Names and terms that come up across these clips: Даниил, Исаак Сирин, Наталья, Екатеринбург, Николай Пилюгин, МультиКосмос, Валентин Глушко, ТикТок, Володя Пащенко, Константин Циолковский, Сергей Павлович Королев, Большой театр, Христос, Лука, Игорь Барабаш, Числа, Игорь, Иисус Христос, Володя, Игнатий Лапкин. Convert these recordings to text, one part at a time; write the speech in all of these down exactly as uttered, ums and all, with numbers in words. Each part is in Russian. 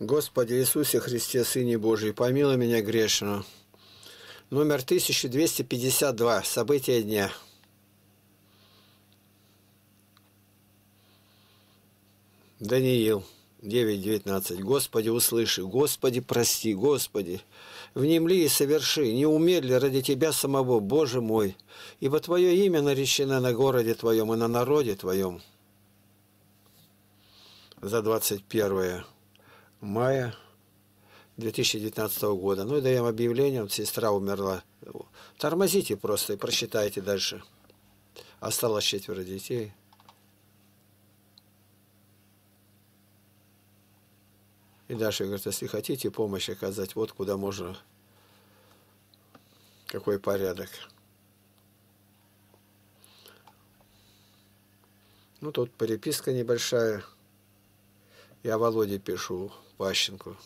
Господи Иисусе Христе, Сыне Божий, помилуй меня грешного. Номер тысяча двести пятьдесят два. События дня. Даниил девять девятнадцать. Господи, услыши, Господи, прости, Господи, внемли и соверши, не умедли ради Тебя самого, Боже мой, ибо Твое имя наречено на городе Твоем и на народе Твоем. За двадцать первое мая две тысячи девятнадцатого года. Ну и даем объявление, вот сестра умерла. Тормозите просто и прочитайте дальше. Осталось четверо детей. И дальше говорит, если хотите помощь оказать, вот куда можно, какой порядок. Ну, тут переписка небольшая. Я Володе пишу, Пащенку.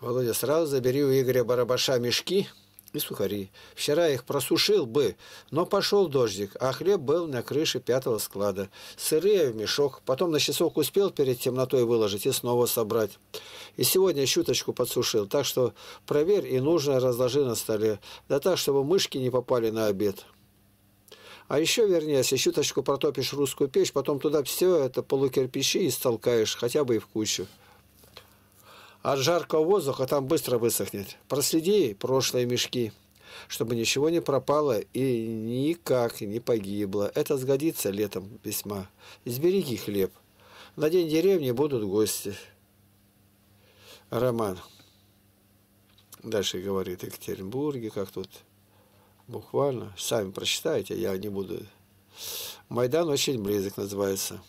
Володя, сразу забери у Игоря Барабаша мешки и сухари. Вчера их просушил бы, но пошел дождик, а хлеб был на крыше пятого склада. Сырые в мешок, потом на часок успел перед темнотой выложить и снова собрать. И сегодня щуточку подсушил, так что проверь и нужное разложи на столе, да так, чтобы мышки не попали на обед. А еще, вернее, если щуточку протопишь русскую печь, потом туда все это полукирпичи истолкаешь, хотя бы и в кучу. От жаркого воздуха там быстро высохнет. Проследи прошлые мешки, чтобы ничего не пропало и никак не погибло. Это сгодится летом весьма. Сбереги хлеб. На день деревни будут гости. Роман. Дальше говорит о Екатеринбурге, как тут буквально. Сами прочитайте, я не буду. Майдан очень близок называется.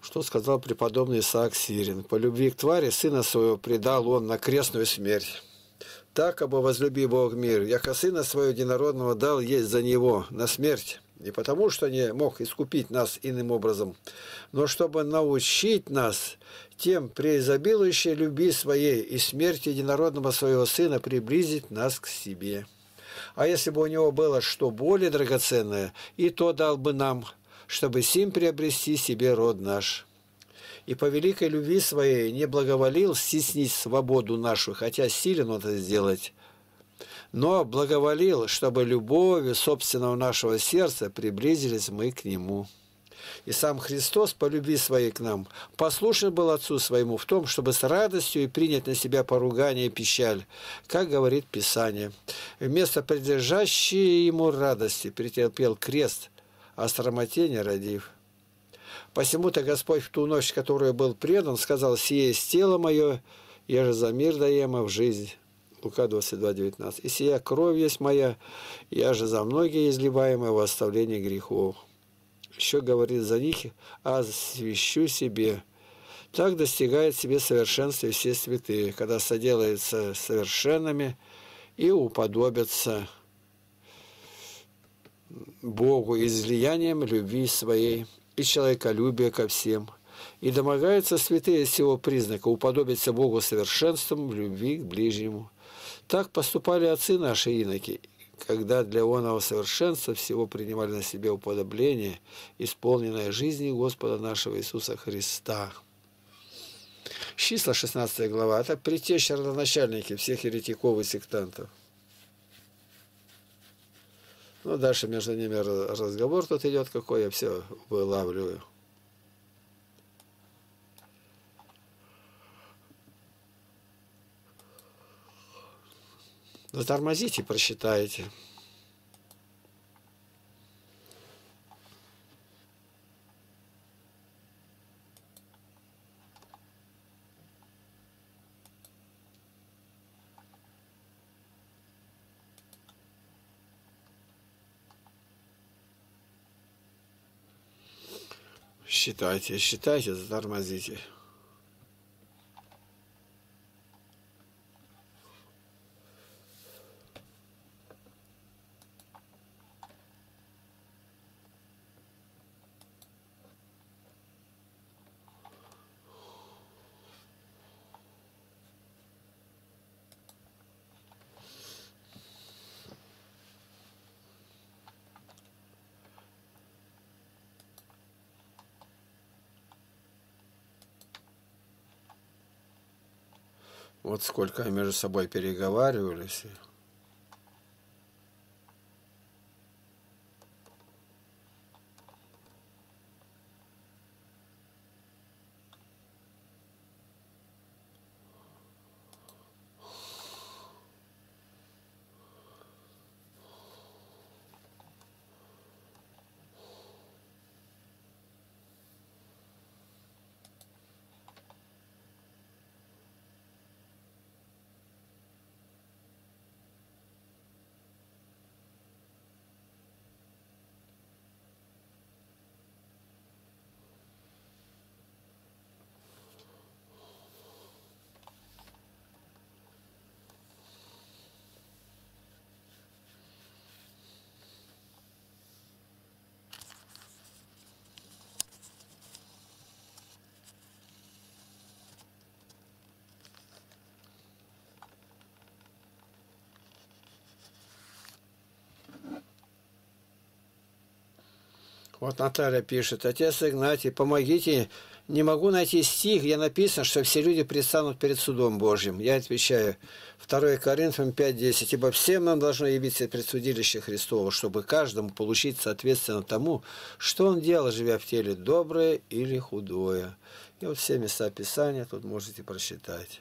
Что сказал преподобный Исаак Сирин? По любви к твари сына своего предал он на крестную смерть. Так, обо возлюби Бог мир, яко сына своего единородного дал есть за него на смерть. Не потому, что не мог искупить нас иным образом, но чтобы научить нас тем преизобилующей любви своей и смерти единородного своего сына приблизить нас к себе. А если бы у него было что более драгоценное, и то дал бы нам, чтобы сим приобрести себе род наш. И по великой любви своей не благоволил стеснить свободу нашу, хотя силен он это сделать, но благоволил, чтобы любовью собственного нашего сердца приблизились мы к Нему. И сам Христос по любви своей к нам послушен был Отцу своему в том, чтобы с радостью и принять на себя поругание и печаль, как говорит Писание. Вместо предлежащей Ему радости претерпел крест, а срамоте не родив. Посему-то Господь в ту ночь, которую был предан, сказал: «Сие есть тело мое, я же за мир даема в жизнь». Лука двадцать два девятнадцать. «И сия кровь есть моя, я же за многие изливаемая во оставление грехов». Еще говорит: «За них освящу себе». Так достигает себе совершенства все святые, когда соделаются совершенными и уподобятся Богу излиянием любви своей и человеколюбия ко всем, и домогаются святые всего признака уподобиться Богу совершенством в любви к ближнему. Так поступали отцы наши иноки, когда для оного совершенства всего принимали на себе уподобление, исполненное жизни Господа нашего Иисуса Христа». Числа шестнадцатая глава. Это предтеча, родоначальники всех еретиков и сектантов. Ну, дальше между ними разговор тут идет, какой я все вылавливаю. Затормозите, прочитайте. Считайте, считайте, затормозите. Вот сколько они между собой переговаривались. Вот Наталья пишет: «Отец Игнатий, помогите, не могу найти стих, где написано, что все люди предстанут перед судом Божьим». Я отвечаю: второе Коринфянам пять десять. «Ибо всем нам должно явиться предсудилище Христово, чтобы каждому получить соответственно тому, что он делал, живя в теле, доброе или худое». И вот все места Писания тут можете прочитать.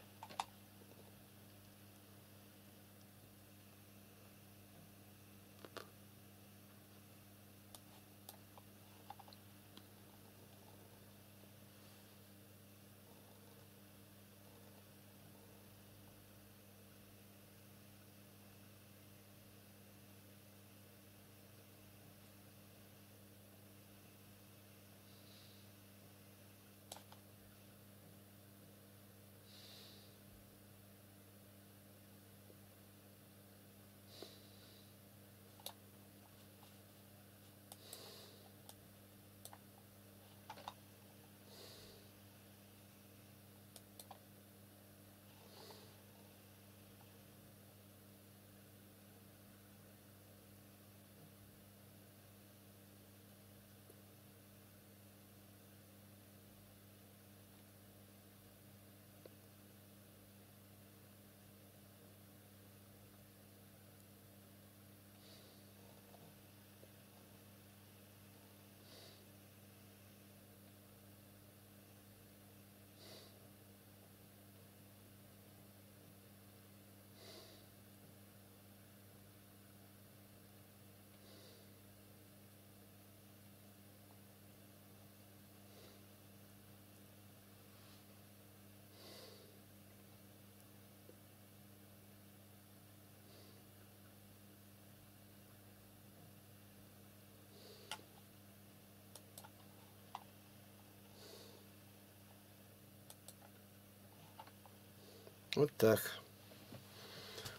Вот так.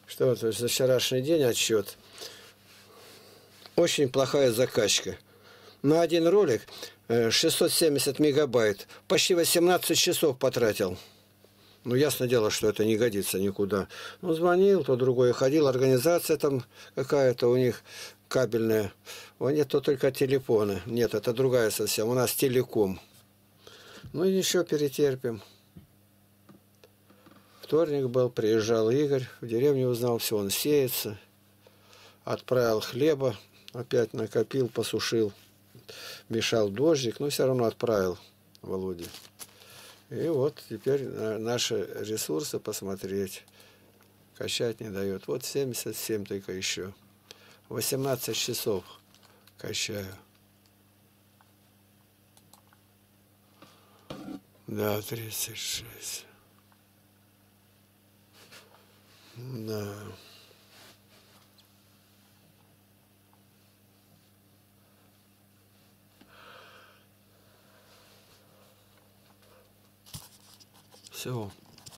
Что вот за вчерашний день отчет. Очень плохая закачка. На один ролик шестьсот семьдесят мегабайт. Почти восемнадцать часов потратил. Ну, ясно дело, что это не годится никуда. Ну, звонил, то другое ходил. Организация там какая-то у них кабельная. У них то только телефоны. Нет, это другая совсем. У нас телеком. Ну, и еще перетерпим. Вторник был, приезжал Игорь, в деревню узнал, все, он сеется, отправил хлеба, опять накопил, посушил, мешал дождик, но все равно отправил Володе. И вот теперь наши ресурсы посмотреть, качать не дает. Вот семьдесят семь только еще, восемнадцать часов качаю. Да, тридцать шесть. Да. Все.